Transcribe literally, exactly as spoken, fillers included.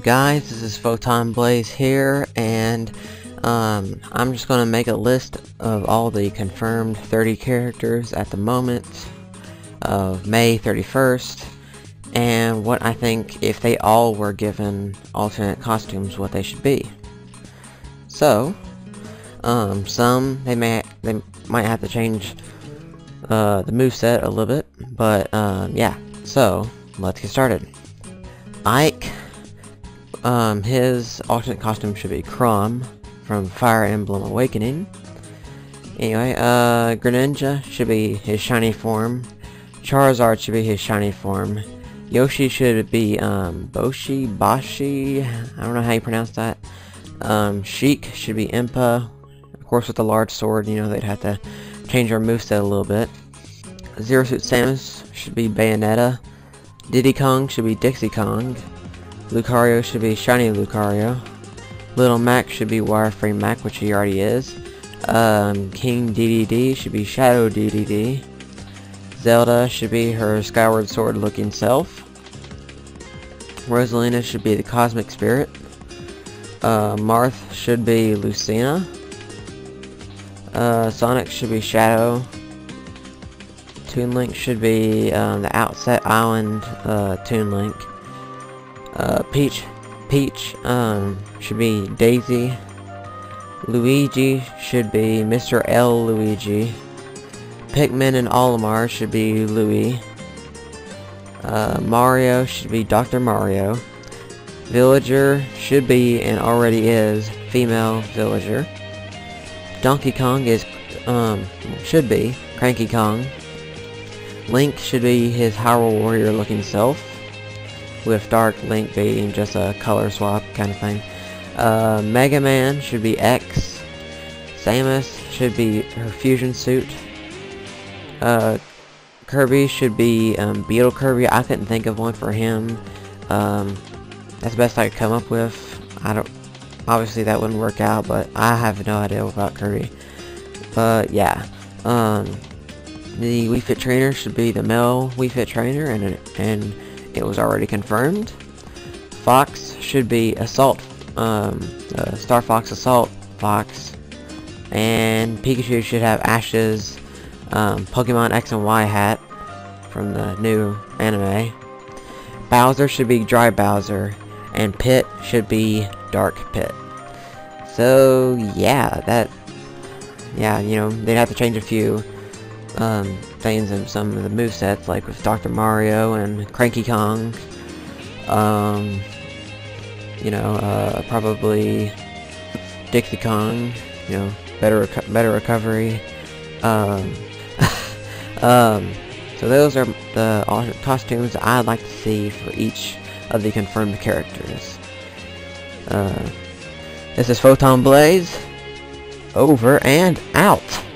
up guys, this is Photon Blaze here, and um, I'm just going to make a list of all the confirmed thirty characters at the moment of May thirty-first, and what I think if they all were given alternate costumes what they should be. So, um, some, they may, they might have to change uh, the moveset a little bit, but um, yeah, so let's get started. Ike, um, his alternate costume should be Chrom from Fire Emblem Awakening. Anyway, uh, Greninja should be his shiny form. Charizard should be his shiny form. Yoshi should be, um, Boshi, Boshi, I don't know how you pronounce that. Um, Sheik should be Impa. Of course with the large sword, you know, they'd have to change our moveset a little bit. Zero Suit Samus should be Bayonetta. Diddy Kong should be Dixie Kong. Lucario should be Shiny Lucario. Little Mac should be Wireframe Mac, which he already is. Um, King Dedede should be Shadow Dedede. Zelda should be her Skyward Sword looking self. Rosalina should be the Cosmic Spirit. Uh, Marth should be Lucina. Uh, Sonic should be Shadow. Toon Link should be um, the Outset Island uh, Toon Link. Uh, Peach, Peach um, should be Daisy. Luigi should be Mister L Luigi. Pikmin and Olimar should be Louie. Uh, Mario should be Doctor Mario. Villager should be and already is female Villager. Donkey Kong is um, should be Cranky Kong. Link should be his Hyrule Warrior looking self, with Dark Link being just a color swap kind of thing. Uh, Mega Man should be X. Samus should be her fusion suit. Uh, Kirby should be um, Beetle Kirby. I couldn't think of one for him. Um, that's the best I could come up with. I don't. Obviously that wouldn't work out, but I have no idea about Kirby. But yeah. Um, The Wii Fit Trainer should be the male Wii Fit Trainer, and and it was already confirmed. Fox should be Assault, um, uh, Star Fox Assault Fox, and Pikachu should have Ash's um, Pokemon X and Y hat from the new anime. Bowser should be Dry Bowser, and Pit should be Dark Pit. So yeah, that yeah you know they'd have to change a few um things in some of the movesets, like with Doctor Mario and Cranky Kong. Um you know uh probably Dixie Kong, you know better reco better recovery. Um um so those are the alternate costumes I'd like to see for each of the confirmed characters. Uh this is Photon Blaze, over and out.